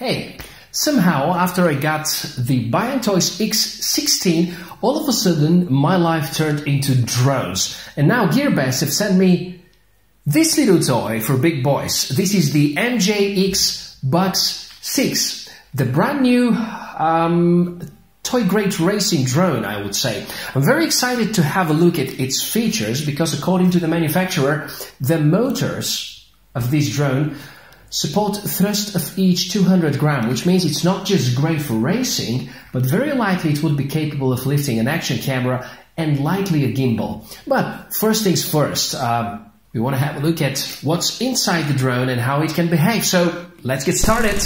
Hey, somehow after I got the Bayantoys X16, all of a sudden my life turned into drones. And now GearBest have sent me this little toy for big boys. This is the MJX Bugs 6, the brand new toy-grade racing drone, I would say. I'm very excited to have a look at its features because according to the manufacturer, the motors of this drone support thrust of each 200 gram, which means it's not just great for racing, but very likely it would be capable of lifting an action camera and likely a gimbal. But first things first, we want to have a look at what's inside the drone and how it can behave. So let's get started.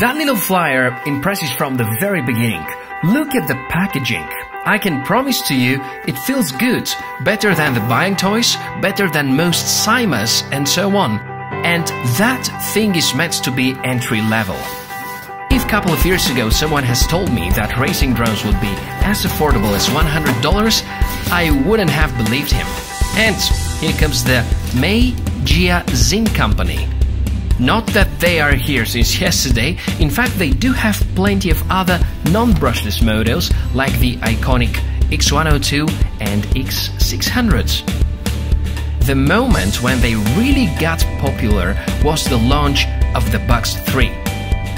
That little flyer impresses from the very beginning. Look at the packaging. I can promise to you, it feels good, better than the Bayantoys, better than most Simas, and so on. And that thing is meant to be entry level. If a couple of years ago someone has told me that racing drones would be as affordable as $100, I wouldn't have believed him. And here comes the Mei Jia Xin company. Not that they are here since yesterday, in fact they do have plenty of other non-brushless models like the iconic X102 and X600s. The moment when they really got popular was the launch of the Bugs 3.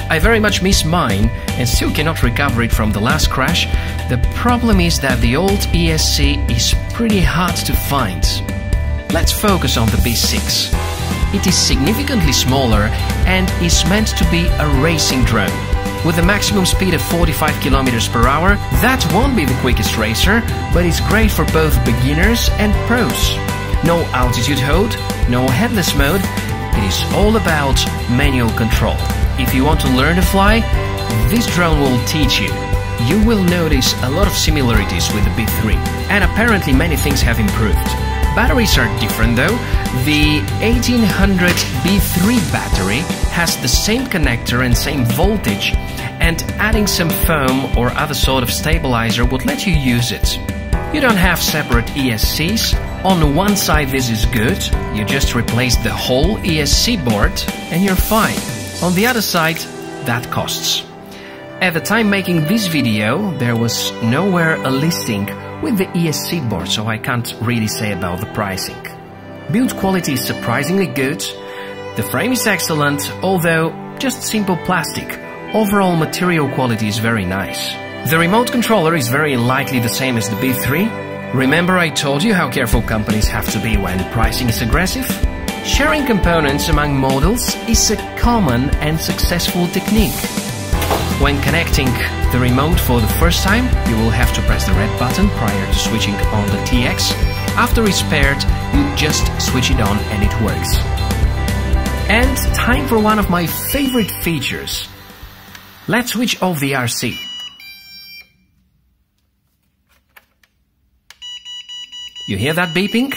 I very much miss mine and still cannot recover it from the last crash. The problem is that the old ESC is pretty hard to find. Let's focus on the B6. It is significantly smaller and is meant to be a racing drone. With a maximum speed of 45 km/h, that won't be the quickest racer, but it's great for both beginners and pros. No altitude hold, no headless mode, it is all about manual control. If you want to learn to fly, this drone will teach you. You will notice a lot of similarities with the B3, and apparently many things have improved. Batteries are different though. The 1800 B3 battery has the same connector and same voltage, and adding some foam or other sort of stabilizer would let you use it. You don't have separate ESCs. On one side this is good, you just replace the whole ESC board and you're fine. On the other side, that costs. At the time making this video, there was nowhere a listing with the ESC board, so I can't really say about the pricing. Build quality is surprisingly good, the frame is excellent, although just simple plastic. Overall material quality is very nice. The remote controller is very likely the same as the B3. Remember I told you how careful companies have to be when pricing is aggressive? Sharing components among models is a common and successful technique. When connecting the remote for the first time, you will have to press the red button prior to switching on the TX. After it's paired, you just switch it on and it works. And time for one of my favorite features. Let's switch off the RC. You hear that beeping?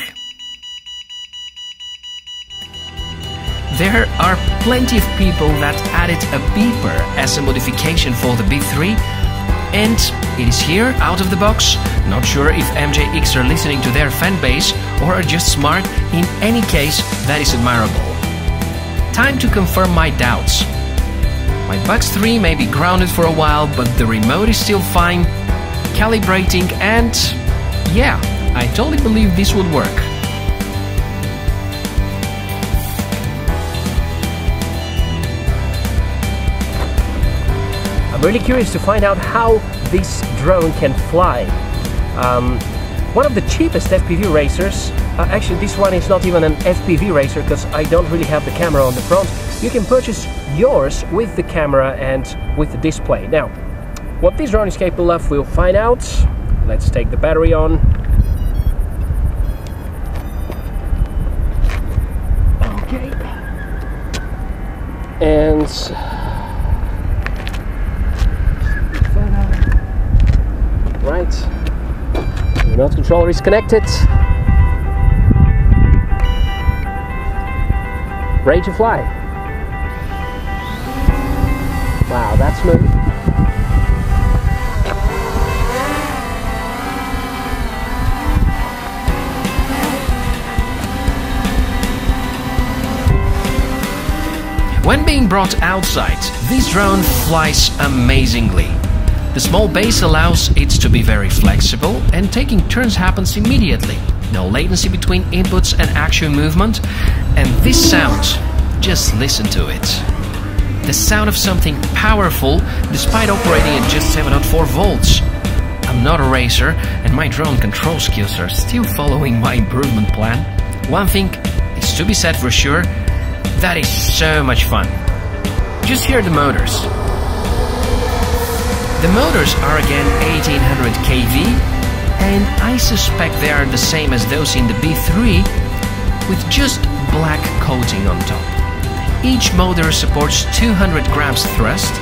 There are plenty of people that added a beeper as a modification for the B3, and it is here, out of the box. Not sure if MJX are listening to their fan base or are just smart. In any case, that is admirable. Time to confirm my doubts. My Bugs 3 may be grounded for a while, but the remote is still fine, calibrating, and yeah, I totally believe this would work. Really curious to find out how this drone can fly. One of the cheapest FPV racers, actually this one is not even an FPV racer because I don't really have the camera on the front. You can purchase yours with the camera and with the display. Now, what this drone is capable of, we'll find out. Let's take the battery on. Okay. And the remote controller is connected. Ready to fly. Wow, that's smooth. When being brought outside, this drone flies amazingly. The small base allows it to be very flexible, and taking turns happens immediately. No latency between inputs and actual movement. And this sound, just listen to it. The sound of something powerful despite operating at just 7.4 volts. I'm not a racer, and my drone control skills are still following my improvement plan. One thing is to be said for sure, that is so much fun. Just hear the motors. The motors are again 1800 kV, and I suspect they are the same as those in the B3, with just black coating on top. Each motor supports 200 grams thrust,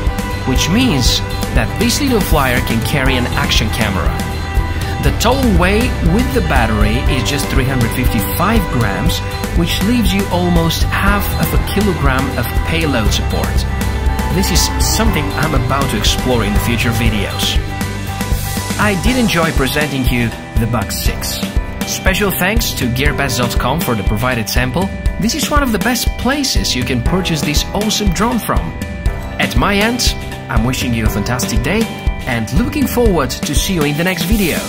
which means that this little flyer can carry an action camera. The total weight with the battery is just 355 grams, which leaves you almost half of a kilogram of payload support. This is something I'm about to explore in the future videos. I did enjoy presenting you the Bugs 6. Special thanks to GearBest.com for the provided sample. This is one of the best places you can purchase this awesome drone from. At my end, I'm wishing you a fantastic day and looking forward to see you in the next video.